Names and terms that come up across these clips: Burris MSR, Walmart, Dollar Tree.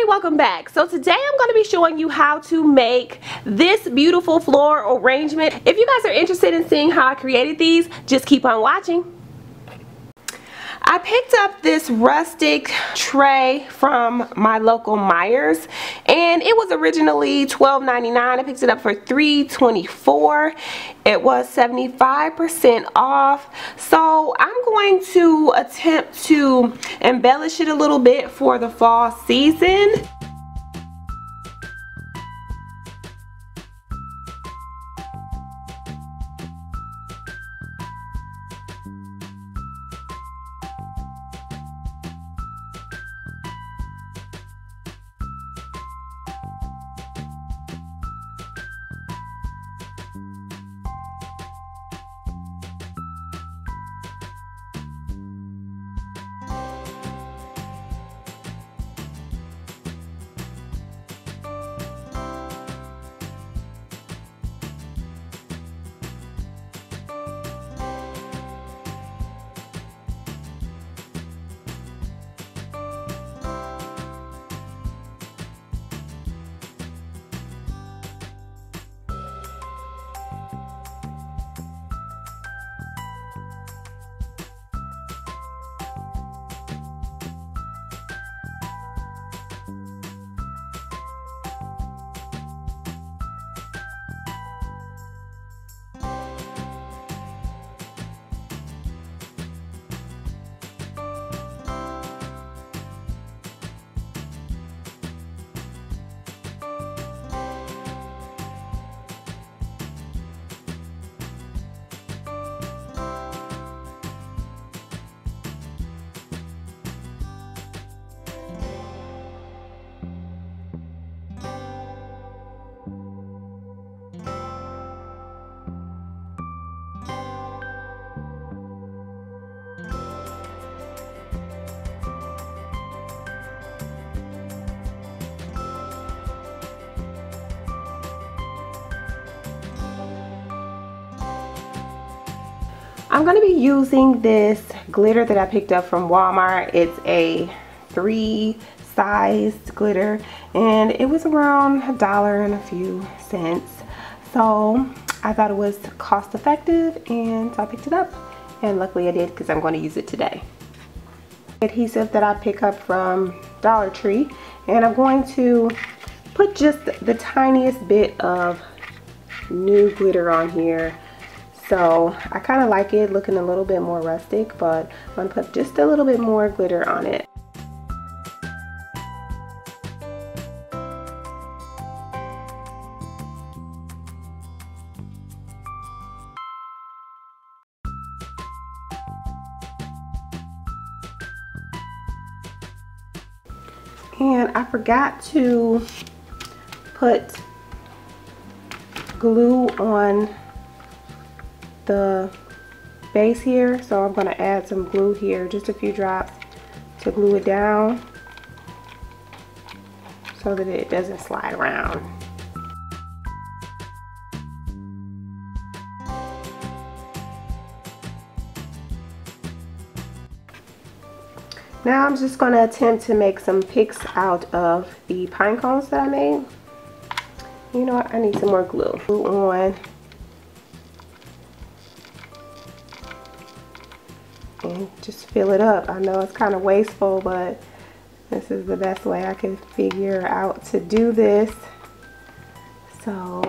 everybody, welcome back. So today I'm going to be showing you how to make this beautiful floral arrangement. If you guys are interested in seeing how I created these, just keep on watching. I picked up this rustic tray from my local Myers, and it was originally $12.99. I picked it up for $3.24. It was 75% off. So I'm going to attempt to embellish it a little bit for the fall season. I'm going to be using this glitter that I picked up from Walmart. It's a 3-sized glitter, and it was around $1 and a few cents. So I thought it was cost effective, and so I picked it up, and luckily I did because I'm going to use it today. Adhesive that I pick up from Dollar Tree, and I'm going to put just the tiniest bit of new glitter on here. So I kind of like it looking a little bit more rustic, but I'm going to put just a little bit more glitter on it. And I forgot to put glue on the base here, so I'm going to add some glue here, just a few drops to glue it down so that it doesn't slide around. Now I'm just going to attempt to make some picks out of the pine cones that I made. You know what, I need some more glue. Glue on. And just fill it up. I know it's kind of wasteful, but this is the best way I can figure out to do this. So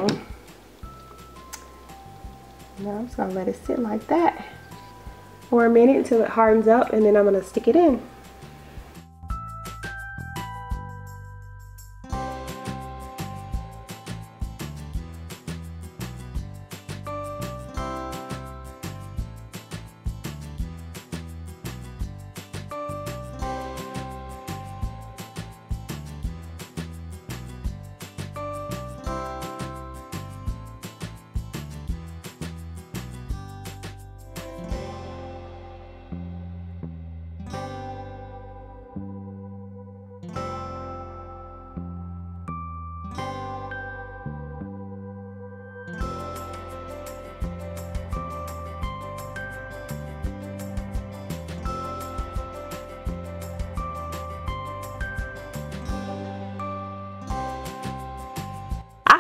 now I'm just going to let it sit like that for a minute until it hardens up, and then I'm going to stick it in.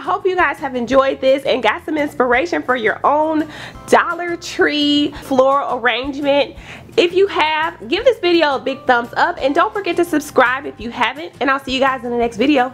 I hope you guys have enjoyed this and got some inspiration for your own Dollar Tree floral arrangement. If you have, give this video a big thumbs up and don't forget to subscribe if you haven't, and I'll see you guys in the next video.